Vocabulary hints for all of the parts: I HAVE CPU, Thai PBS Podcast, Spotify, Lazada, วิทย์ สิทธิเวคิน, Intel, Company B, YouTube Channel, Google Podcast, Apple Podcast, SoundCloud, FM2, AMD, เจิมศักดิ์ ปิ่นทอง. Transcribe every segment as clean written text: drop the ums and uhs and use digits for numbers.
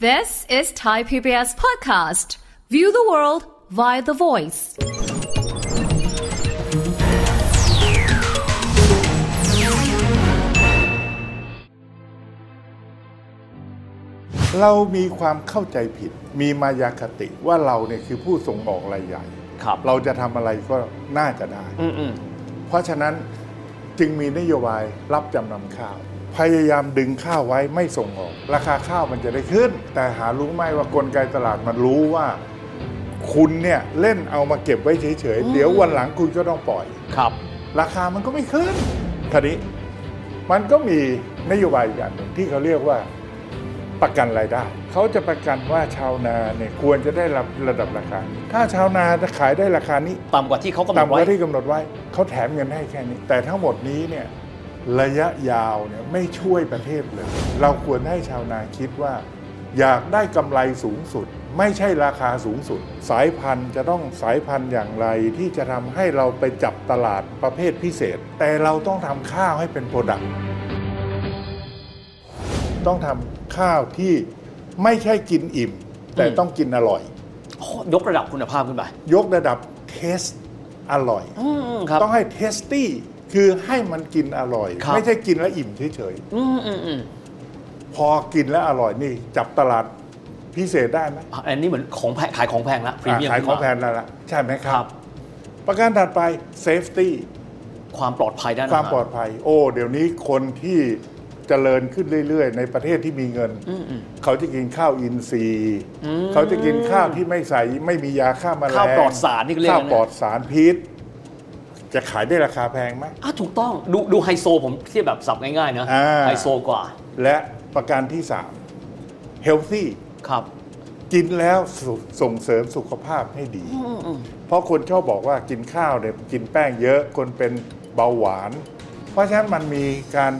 This is Thai PBS Podcast. View the world via the voice. เรามีความเข้าใจผิดมีมายาคติว่าเราเนี่ยคือผู้ส่งออกรายใหญ่เราจะทำอะไรก็น่าจะได้เพราะฉะนั้นจึงมีนโยบายรับจำนำข้าวพยายามดึงข้าวไว้ไม่ส่งออกราคาข้าวมันจะได้ขึ้นแต่หารู้ไหมว่ากลไกตลาดมันรู้ว่าคุณเนี่ยเล่นเอามาเก็บไว้เฉยๆเดี๋ยววันหลังคุณก็ต้องปล่อยครับราคามันก็ไม่ขึ้นทีนี้มันก็มีนโยบายอย่างหนึ่งที่เขาเรียกว่าประกันรายได้เขาจะประกันว่าชาวนาเนี่ยควรจะได้รับระดับราคาถ้าชาวนาขายได้ราคานี้ต่ำกว่าที่เขากำหนดไว้เขาแถมเงินให้แค่นี้แต่ทั้งหมดนี้เนี่ยระยะยาวเนี่ยไม่ช่วยประเทศเลยเราควรให้ชาวนาคิดว่าอยากได้กำไรสูงสุดไม่ใช่ราคาสูงสุดสายพันธุ์จะต้องสายพันธุ์อย่างไรที่จะทำให้เราไปจับตลาดประเภทพิเศษแต่เราต้องทำข้าวให้เป็นโปรดักต์ต้องทำข้าวที่ไม่ใช่กินอิ่มแต่ต้องกินอร่อยยกระดับคุณภาพขึ้นไปยกระดับเทสอร่อยต้องให้เทสตี้คือให้มันกินอร่อยไม่ใช่กินแล้วอิ่มเฉยๆพอกินแล้วอร่อยนี่จับตลาดพิเศษได้ไหมอันนี้เหมือนของแพงขายของแพงละพรีเมียมขายของแพงละใช่ไหมครับประการถัดไปเซฟตี้ความปลอดภัยด้านความปลอดภัยโอ้เดี๋ยวนี้คนที่เจริญขึ้นเรื่อยๆในประเทศที่มีเงินเขาจะกินข้าวอินทรีย์เขาจะกินข้าวที่ไม่ใส่ไม่มียาฆ่าแมลงข้าวปลอดสารนี่เรียกข้าวปลอดสารพิษจะขายได้ราคาแพงไหมถูกต้องดูไฮโซผมเทียบแบบสับง่ายๆนะไฮโซกว่าและประการที่3 healthy ครับกินแล้วส่งเสริมสุขภาพให้ดีเพราะคนชอบบอกว่ากินข้าวเนี่ยกินแป้งเยอะคนเป็นเบาหวานเพราะฉะนั้นมันมีการ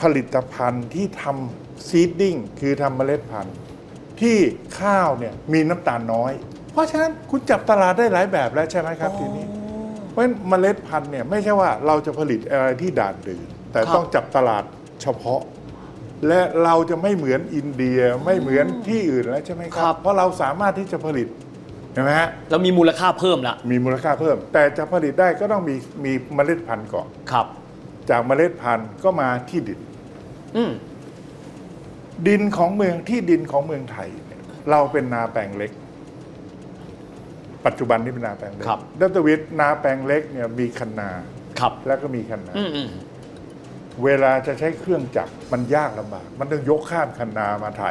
ผลิตภัณฑ์ที่ทำ seeding คือทำเมล็ดพันธุ์ที่ข้าวเนี่ยมีน้ำตาลน้อยเพราะฉะนั้นคุณจับตลาดได้หลายแบบแล้วใช่ไหมครับทีนี้เพราะฉะนั้นเมล็ดพันธุ์เนี่ยไม่ใช่ว่าเราจะผลิตอะไรที่ด่านดื้อแต่ต้องจับตลาดเฉพาะและเราจะไม่เหมือนอินเดียไม่เหมือนที่อื่นแล้วใช่ไหมครับเพราะเราสามารถที่จะผลิตใช่ไหมฮะเรามีมูลค่าเพิ่มละมีมูลค่าเพิ่มแต่จะผลิตได้ก็ต้องมีเมล็ดพันธุ์ก่อนครับจากเมล็ดพันธุ์ก็มาที่ดินดินของเมืองที่ดินของเมืองไทยเนี่ยเราเป็นนาแปลงเล็กปัจจุบันนี่เป็นนาแปลงเล็กดัตวิทย์นาแปลงเล็กเนี่ยมีคันนาแล้วก็มีคันนาเวลาจะใช้เครื่องจักรมันยากลำบากมันต้องยกข้ามคันนามาไถ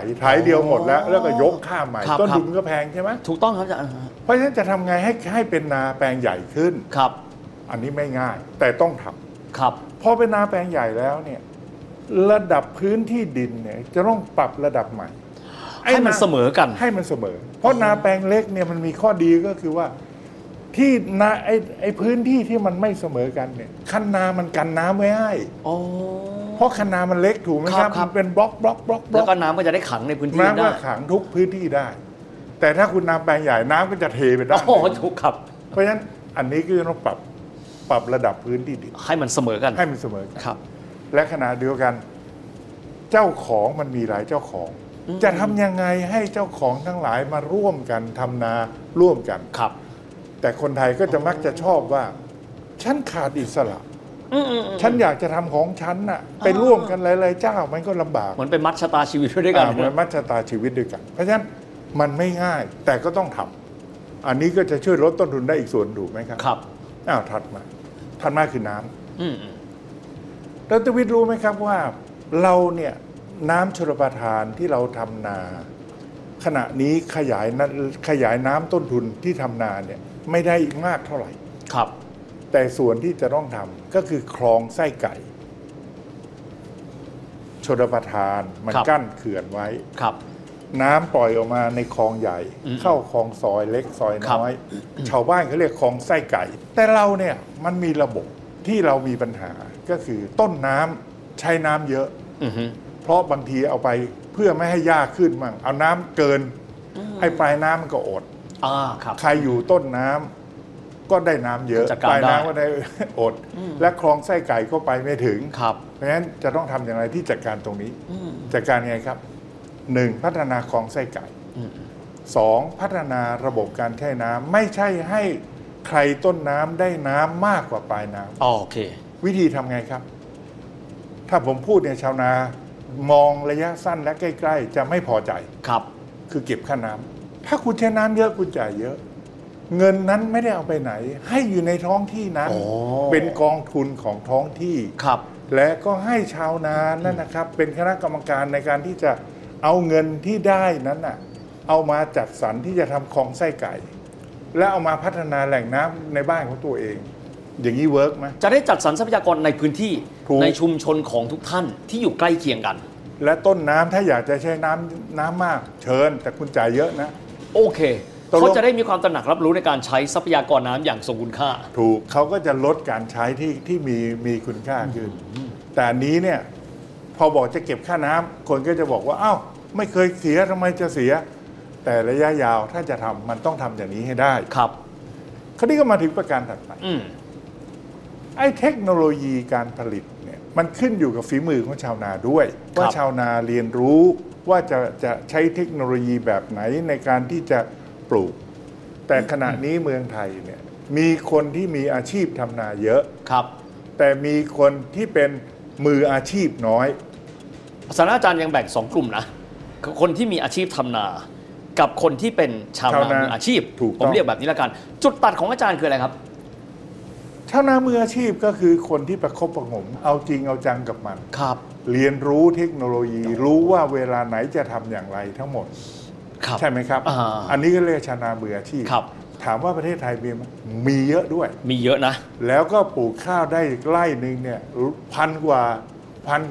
เดียวหมดแล้วก็ยกข้ามใหม่ต้นทุนก็แพงใช่ไหมถูกต้องครับอาจารย์เพราะฉะนั้นจะทำไงให้เป็นนาแปลงใหญ่ขึ้นอันนี้ไม่ง่ายแต่ต้องทำพอเป็นนาแปลงใหญ่แล้วเนี่ยระดับพื้นที่ดินเนี่ยจะต้องปรับระดับใหม่ให้มันเสมอกันให้มันเสมอเพราะนาแปลงเล็กเนี่ยมันมีข้อดีก็คือว่าที่นาไอ้พื้นที่ที่มันไม่เสมอกันเนี่ยคันนามันกันน้ำไว้ให้เพราะคันนามันเล็กถูกไหมครับมันเป็นบล็อกแล้วก็น้ำก็จะได้ขังในพื้นที่ได้น้ำก็ขังทุกพื้นที่ได้แต่ถ้าคุณนาแปลงใหญ่น้ำก็จะเทไปได้ถูกครับเพราะฉะนั้นอันนี้ก็ต้องปรับระดับพื้นที่ดินให้มันเสมอกันให้มันเสมอกันครับและขณะเดียวกันเจ้าของมันมีหลายเจ้าของจะทำยังไงให้เจ้าของทั้งหลายมาร่วมกันทำนาร่วมกันครับแต่คนไทยก็จะมักจะชอบว่าฉันขาดอิสระฉันอยากจะทำของฉันน่ะไปร่วมกันหลายๆเจ้ามันก็ลำบากเหมือนไปมัดชะตาชีวิตด้วยกันเหมือนมัดชะตาชีวิตด้วยกันเพราะฉะนั้นมันไม่ง่ายแต่ก็ต้องทำอันนี้ก็จะช่วยลดต้นทุนได้อีกส่วนถูกไหมครับครับถัดมาคือน้ำดร.วิทย์รู้ไหมครับว่าเราเนี่ยน้ำชลประทานที่เราทำนาขณะนี้ขยายน้ำต้นทุนที่ทำนาเนี่ยไม่ได้มากเท่าไหร่ครับแต่ส่วนที่จะต้องทำก็คือคลองไส้ไก่ชลประทานมันกั้นเขื่อนไว้ครับน้ำปล่อยออกมาในคลองใหญ่เข้าคลองซอยเล็กซอยน้อยชาวบ้านเขาเรียกคลองไส้ไก่แต่เราเนี่ยมันมีระบบที่เรามีปัญหาก็คือต้นน้ำใช้น้ำเยอะเพราะบางทีเอาไปเพื่อไม่ให้หญ้าขึ้นมั่งเอาน้ำเกินให้ปลายน้ำมันก็อดใครอยู่ต้นน้ำก็ได้น้ำเยอะปลายน้ำก็ได้อดและคลองไส้ไก่ก็ไปไม่ถึงเพราะฉะนั้นจะต้องทำอย่างไรที่จัดการตรงนี้จัดการไงครับ 1. พัฒนาคลองไส้ไก่ 2. พัฒนาระบบการแช่น้ำไม่ใช่ให้ใครต้นน้ำได้น้ำมากกว่าปลายน้ำโอเควิธีทำไงครับถ้าผมพูดเนี่ยชาวนามองระยะสั้นและใกล้ๆจะไม่พอใจครับคือเก็บค่าน้ำถ้าคุณใช้น้ำเยอะคุณจ่ายเยอะเงินนั้นไม่ได้เอาไปไหนให้อยู่ในท้องที่นั้นเป็นกองทุนของท้องที่ครับและก็ให้ชาวนานั่นนะครับเป็นคณะกรรมการในการที่จะเอาเงินที่ได้นั้นน่ะเอามาจัดสรรที่จะทำคลองไส้ไก่และเอามาพัฒนาแหล่งน้ำในบ้านของตัวเองอย่างนี้เวิร์กไหมจะได้จัดสรรทรัพยากรในพื้นที่ในชุมชนของทุกท่านที่อยู่ใกล้เคียงกันและต้นน้ำถ้าอยากจะใช้น้ำมากเชิญแต่คุณจ่ายเยอะนะโอเคเขาจะได้มีความตระหนักรับรู้ในการใช้ทรัพยากรน้ำอย่างทรงคุณค่าถูกเขาก็จะลดการใช้ที่มีคุณค่าขึ้นแต่นี้เนี่ยพอบอกจะเก็บค่าน้ำคนก็จะบอกว่าอ้าวไม่เคยเสียทำไมจะเสียแต่ระยะยาวถ้าจะทำมันต้องทำอย่างนี้ให้ได้ครับคราวนี้ก็มาถึงประการถัดไปไอ้เทคโนโลยีการผลิตเนี่ยมันขึ้นอยู่กับฝีมือของชาวนาด้วยว่าชาวนาเรียนรู้ว่าจะใช้เทคโนโลยีแบบไหนในการที่จะปลูกแต่ขณะนี้เมืองไทยเนี่ยมีคนที่มีอาชีพทำนาเยอะครับแต่มีคนที่เป็นมืออาชีพน้อยศาสตราจารย์ยังแบ่ง2กลุ่มนะคนที่มีอาชีพทำนากับคนที่เป็นชาวนามืออาชีพผมเรียกแบบนี้ละกันจุดตัดของอาจารย์คืออะไรครับชาวนามืออาชีพก็คือคนที่ประคบประหงมเอาจริงเอาจังกับมันครับเรียนรู้เทคโนโลยีรู้ว่าเวลาไหนจะทำอย่างไรทั้งหมดใช่ไหมครับอันนี้ก็เรียกชาวนามืออาชีพถามว่าประเทศไทยมีเยอะด้วยมีเยอะนะแล้วก็ปลูกข้าวได้ไร่หนึ่งเนี่ยพันก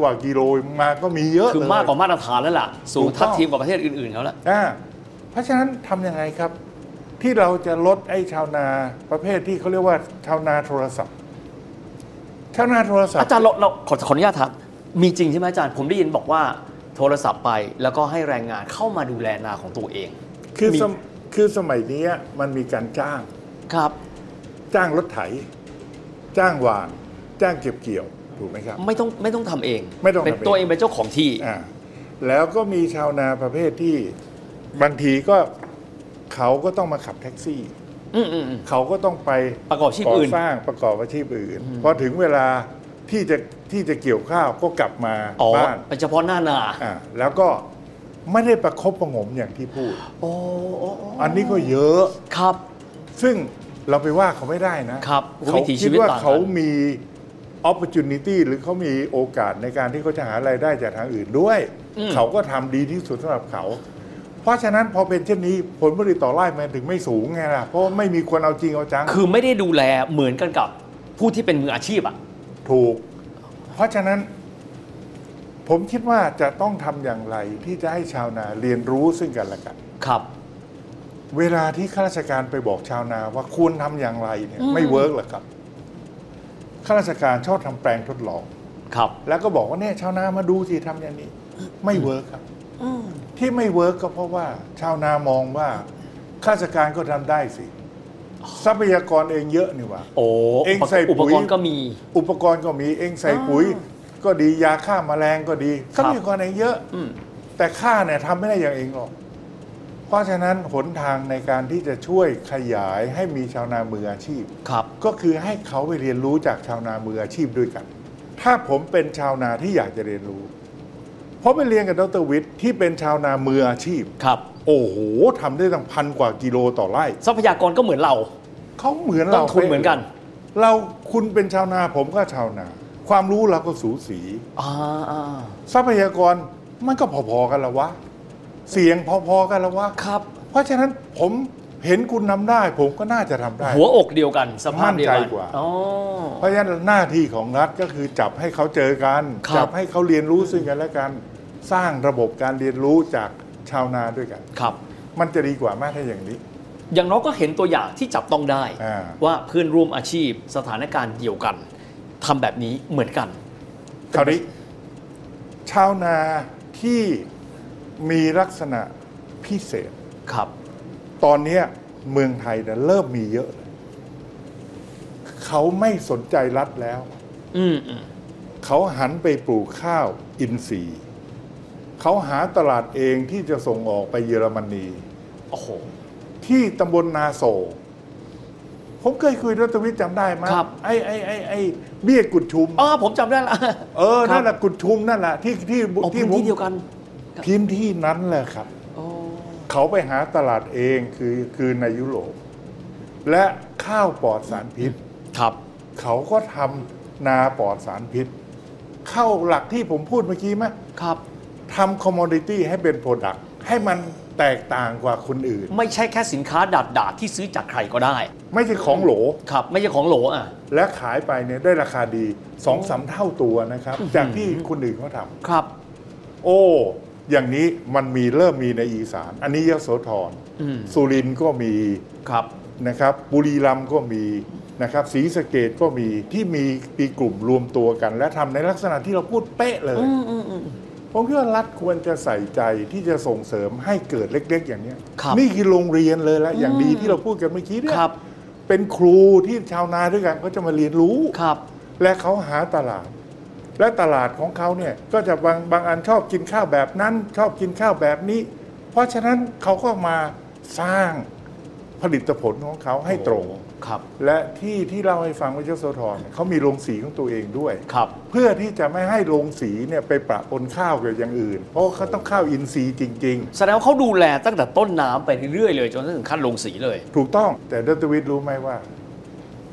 ว่ากิโลมาก็มีเยอะคือมากกว่ามาตรฐานแล้วล่ะสูงทัดเทียมกับประเทศอื่นๆเขาแล้วเพราะฉะนั้นทำยังไงครับที่เราจะลดไอ้ชาวนาประเภทที่เขาเรียกว่าชาวนาโทรศัพท์ชาวนาโทรศัพท์อาจารย์เราขออนุญาตถามมีจริงใช่ไหมอาจารย์ผมได้ยินบอกว่าโทรศัพท์ไปแล้วก็ให้แรงงานเข้ามาดูแลนาของตัวเองคือสมัยนี้มันมีการจ้างครับจ้างรถไถจ้างหว่านจ้างเก็บเกี่ยวถูกไหมครับไม่ต้องทำเองเป็นตัวเองเป็นเจ้าของที่แล้วก็มีชาวนาประเภทที่บางทีก็เขาก็ต้องมาขับแท็กซี่เขาก็ต้องไปประกอบอาชีพอื่นสร้างประกอบอาชีพอื่นพอถึงเวลาที่จะเกี่ยวข้าวก็กลับมาบ้านเป็นเฉพาะหน้านาแล้วก็ไม่ได้ประคบประหงมอย่างที่พูดอันนี้ก็เยอะครับซึ่งเราไปว่าเขาไม่ได้นะเขาคิดว่าเขามี opportunity หรือเขามีโอกาสในการที่เขาจะหารายได้จากทางอื่นด้วยเขาก็ทำดีที่สุดสำหรับเขาเพราะฉะนั้นพอเป็นเช่นนี้ผลผลิตต่อไร่มันถึงไม่สูงไงล่ะเพราะไม่มีคนเอาจริงเอาจังคือไม่ได้ดูแลเหมือนกันกับผู้ที่เป็นมืออาชีพอ่ะถูกเพราะฉะนั้นผมคิดว่าจะต้องทำอย่างไรที่จะให้ชาวนาเรียนรู้ซึ่งกันและกันครับเวลาที่ข้าราชการไปบอกชาวนาว่าควรทำอย่างไรเนี่ยไม่เวิร์กหรอกครับข้าราชการชอบทำแปลงทดลองครับแล้วก็บอกว่าเนี่ยชาวนามาดูสิทำอย่างนี้ไม่เวิร์กครับที่ไม่เวิร์กก็เพราะว่าชาวนามองว่าข้าราชการก็ทำได้สิทรัพยากรเองเยอะนี่ว่าเองใส่ปุ๋ยอุปกรณ์ก็มีเองใส่ปุ๋ยก็ดียาฆ่าแมลงก็ดีทรัพยากรเองเยอะแต่ข้าเนี่ยทำไม่ได้อย่างเองหรอกเพราะฉะนั้นหนทางในการที่จะช่วยขยายให้มีชาวนามืออาชีพก็คือให้เขาไปเรียนรู้จากชาวนามืออาชีพด้วยกันถ้าผมเป็นชาวนาที่อยากจะเรียนรู้เพราะไปเรียนกับดร.วิทย์ที่เป็นชาวนามืออาชีพครับโอ้โหทำได้ตั้ง1,000 กว่ากิโลต่อไร่ทรัพยากรก็เหมือนเราเขาเหมือนเราคุณเหมือนกันเราคุณเป็นชาวนาผมก็ชาวนาความรู้เราก็สูสีทรัพยากรมันก็พอๆกันละวะเสียงพอๆกันละวะครับเพราะฉะนั้นผมเห็นคุณทำได้ผมก็น่าจะทำได้หัวอกเดียวกันสภาพเดียวกันเพราะฉะนั้นหน้าที่ของรัฐก็คือจับให้เขาเจอกันจับให้เขาเรียนรู้ซึ่งกันและกันสร้างระบบการเรียนรู้จากชาวนาด้วยกันครับมันจะดีกว่ามากถ้าอย่างนี้อย่างน้อยก็เห็นตัวอย่างที่จับต้องได้ว่าเพื่อนร่วมอาชีพสถานการณ์เดียวกันทำแบบนี้เหมือนกันคราวนี้ชาวนาที่มีลักษณะพิเศษครับตอนนี้เมืองไทยเริ่มมีเยอะเขาไม่สนใจรัฐแล้วเขาหันไปปลูกข้าวอินทรีย์ เขาหาตลาดเองที่จะส่งออกไปเยอรมนีโอ้โหที่ตำบลนาโศผมเคยคุยด้วยทวิตจำได้ไหมไอ้เบี้ยกุดชุมอ๋อผมจำได้ละนั่นแหละกุดชุมนั่นแหละที่เดียวกันพื้นที่นั้นแหละครับเขาไปหาตลาดเองคือในยุโรปและข้าวปลอดสารพิษครับเขาก็ทำนาปลอดสารพิษเข้าหลักที่ผมพูดเมื่อกี้ไหมครับทำคอมมอดิตี้ให้เป็นโปรดักต์ให้มันแตกต่างกว่าคนอื่นไม่ใช่แค่สินค้าดาดๆที่ซื้อจากใครก็ได้ไม่ใช่ของโหลครับไม่ใช่ของโหลอ่ะและขายไปเนี่ยได้ราคาดี 2-3 เท่าตัวนะครับจากที่คนอื่นเขาทำครับโอ้อย่างนี้มันมีเริ่มมีในอีสานอันนี้ยโสธรสุรินทร์ก็มีครับนะครับบุรีรัมย์ก็มีนะครับศรีสะเกษก็มีที่มีกลุ่มรวมตัวกันและทำในลักษณะที่เราพูดเป๊ะเลยผมคิดว่ารัฐควรจะใส่ใจที่จะส่งเสริมให้เกิดเล็กๆอย่างนี้นี่คือโรงเรียนเลยละอย่างดีที่เราพูดกันเมื่อกี้เนี่ยเป็นครูที่ชาวนาด้วยกันเขาจะมาเรียนรู้และเขาหาตลาดและตลาดของเขาเนี่ยก็จะบางอันชอบกินข้าวแบบนั้นชอบกินข้าวแบบนี้เพราะฉะนั้นเขาก็มาสร้างผลิตผลของเขาให้ตรงและที่เราให้ฟังว่าเจ้าโซทอนเขามีโรงสีของตัวเองด้วยเพื่อที่จะไม่ให้โรงสีเนี่ยไปประปนข้าวกับอย่างอื่นเพราะเขาต้องข้าวอินทรีย์จริงๆแสดงว่าเขาดูแลตั้งแต่ต้นน้ำไปเรื่อยๆเลยจนถึงขั้นโรงสีเลยถูกต้องแต่ดร.วิทย์รู้ไหมว่า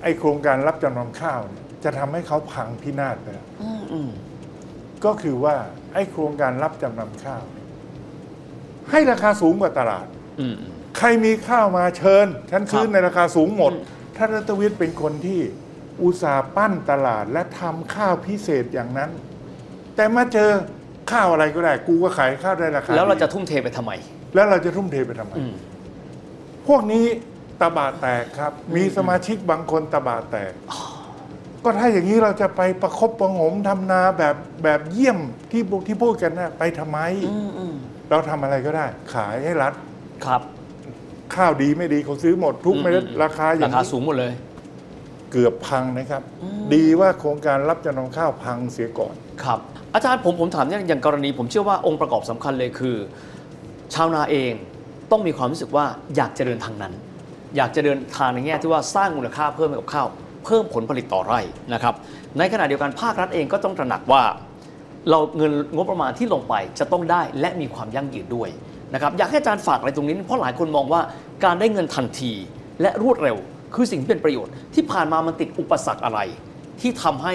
ไอโครงการรับจำนำข้าวจะทำให้เขาพังพินาศไปก็คือว่าไอโครงการรับจำนำข้าวให้ราคาสูงกว่าตลาดใครมีข้าวมาเชิญฉันซื้อในราคาสูงหมดท่านรัตวิทย์เป็นคนที่อุตสาห์ปั้นตลาดและทำข้าวพิเศษอย่างนั้นแต่มาเจอข้าวอะไรก็ได้กูก็ขายข้าวได้ราคาแล้วเราจะทุ่มเทไปทำไมแล้วเราจะทุ่มเทไปทำไมพวกนี้ตะบะแตกครับมีสมาชิกบางคนตะบะแตกก็ถ้าอย่างนี้เราจะไปประคบประงมทำนาแบบเยี่ยมที่พูดกันนะไปทำไมเราทำอะไรก็ได้ขายให้รัฐครับข้าวดีไม่ดีเขาซื้อหมดทุกเม็ดราคาอย่างนี้ราคาสูงหมดเลยเกือบพังนะครับดีว่าโครงการรับจำนำข้าวพังเสียก่อนครับอาจารย์ผมถามเนี่ยอย่างกรณีผมเชื่อว่าองค์ประกอบสำคัญเลยคือชาวนาเองต้องมีความรู้สึกว่าอยากจะเดินทางนั้นอยากจะเดินทางในแง่ที่ว่าสร้างมูลค่าเพิ่มให้กับข้าวเพิ่มผลผลิตต่อไร่นะครับในขณะเดียวกันภาครัฐเองก็ต้องตระหนักว่าเราเงินงบประมาณที่ลงไปจะต้องได้และมีความยั่งยืนด้วยนะครับอยากให้อาจารย์ฝากอะไรตรงนี้เพราะหลายคนมองว่าการได้เงินทันทีและรวดเร็วคือสิ่งที่เป็นประโยชน์ที่ผ่านมามันติดอุปสรรคอะไรที่ทำให้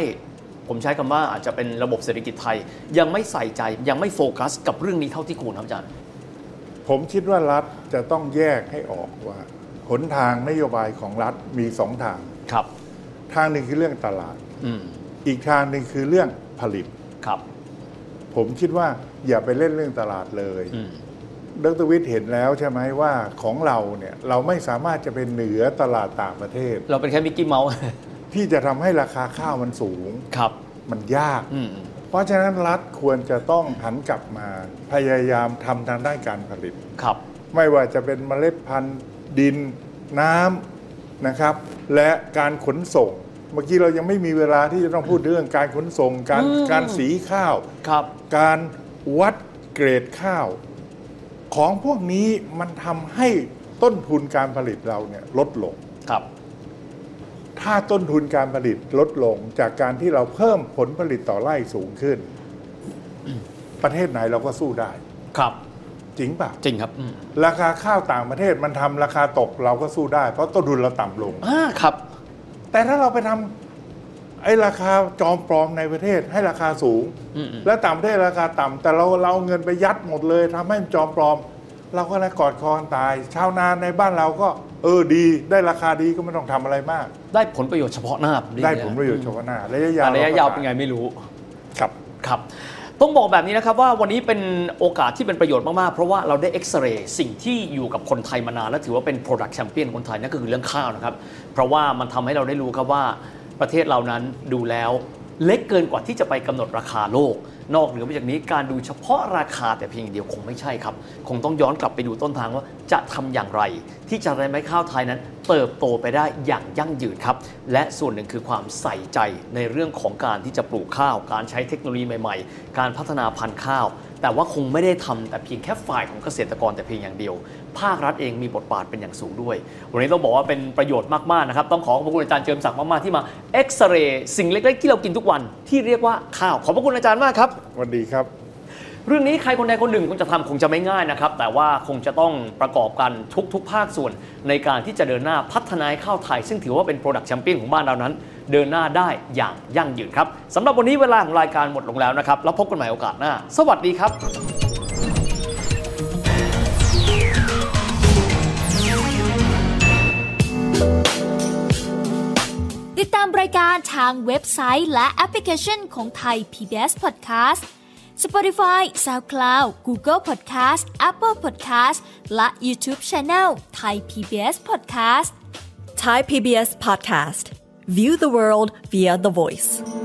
ผมใช้คำว่าอาจจะเป็นระบบเศรษฐกิจไทยยังไม่ใส่ใจยังไม่โฟกัสกับเรื่องนี้เท่าที่ควรครับอาจารย์ผมคิดว่ารัฐจะต้องแยกให้ออกว่าหนทางนโยบายของรัฐมีสองทางครับทางหนึ่งคือเรื่องตลาดอีกทางหนึ่งคือเรื่องผลิตครับผมคิดว่าอย่าไปเล่นเรื่องตลาดเลยดร.วิทย์เห็นแล้วใช่ไหมว่าของเราเนี่ยเราไม่สามารถจะเป็นเหนือตลาดต่างประเทศเราเป็นแค่มิกกี้เมาส์ที่จะทำให้ราคาข้าวมันสูงครับมันยากเพราะฉะนั้นรัฐควรจะต้องหันกลับมาพยายามทำทางด้านการผลิตครับไม่ว่าจะเป็นเมล็ดพันธุ์ดินน้ำนะครับและการขนส่งเมื่อกี้เรายังไม่มีเวลาที่จะต้องพูดเรื่องการขนส่งการสีข้าวการวัดเกรดข้าวของพวกนี้มันทำให้ต้นทุนการผลิตเราเนี่ยลดลงครับถ้าต้นทุนการผลิตลดลงจากการที่เราเพิ่มผลผลิตต่อไร่สูงขึ้นประเทศไหนเราก็สู้ได้ครับจริงป่ะจริงครับราคาข้าวต่างประเทศมันทำราคาตกเราก็สู้ได้เพราะต้นทุนเราต่ำลงครับแต่ถ้าเราไปทำไอ้ราคาจอมปลอมในประเทศให้ราคาสูงและต่างประเทศราคาต่ำแต่เราเงินไปยัดหมดเลยทำให้มันจอมปลอมเราก็เลยกอดคอตายชาวนาในบ้านเราก็ดีได้ราคาดีก็ไม่ต้องทำอะไรมากได้ผลประโยชน์เฉพาะหน้าได้ผลประโยชน์เฉพาะหน้าระยะยาวเป็นไงไม่รู้ครับต้องบอกแบบนี้นะครับว่าวันนี้เป็นโอกาสที่เป็นประโยชน์มากๆเพราะว่าเราได้เอ็กซเรย์สิ่งที่อยู่กับคนไทยมานานและถือว่าเป็น Product Champion คนไทยนั่นก็คือเรื่องข้าวนะครับเพราะว่ามันทำให้เราได้รู้ครับว่าประเทศเรานั้นดูแล้วเล็กเกินกว่าที่จะไปกำหนดราคาโลกนอกเหนือไปจากนี้การดูเฉพาะราคาแต่เพียงอย่างเดียวคงไม่ใช่ครับคงต้องย้อนกลับไปดูต้นทางว่าจะทำอย่างไรที่จะทำให้ข้าวไทยนั้นเติบโตไปได้อย่างยั่งยืนครับและส่วนหนึ่งคือความใส่ใจในเรื่องของการที่จะปลูกข้าวการใช้เทคโนโลยีใหม่ๆการพัฒนาพันธุ์ข้าว แต่ว่าคงไม่ได้ทำแต่เพียงแค่ฝ่ายของเกษตรกรแต่เพียงอย่างเดียวภาครัฐเองมีบทบาทเป็นอย่างสูงด้วยวันนี้ต้องบอกว่าเป็นประโยชน์มากๆนะครับต้องขอขอบคุณอาจารย์เจิมศักดิ์มากๆที่มาเอ็กซเรย์สิ่งเล็กๆที่เรากินทุกวันที่เรียกว่าข้าวขอบคุณอาจารย์มากครับสวัสดีครับเรื่องนี้ใครคนใดคนหนึ่งคงจะทำคงจะไม่ง่ายนะครับแต่ว่าคงจะต้องประกอบกันทุกภาคส่วนในการที่จะเดินหน้าพัฒนาข้าวไทยซึ่งถือว่าเป็น Product Champion ของบ้านเรานั้นเดินหน้าได้อย่างยั่งยืนครับสำหรับวันนี้เวลาของรายการหมดลงแล้วนะครับแล้วพบกันใหม่โอกาสหน้าสวัสดีครับติดตามรายการทางเว็บไซต์และแอปพลิเคชันของ Thai PBS Podcast Spotify, SoundCloud, Google Podcast, Apple Podcast และ YouTube Channel Thai PBS Podcast Thai PBS Podcast View the world via the voice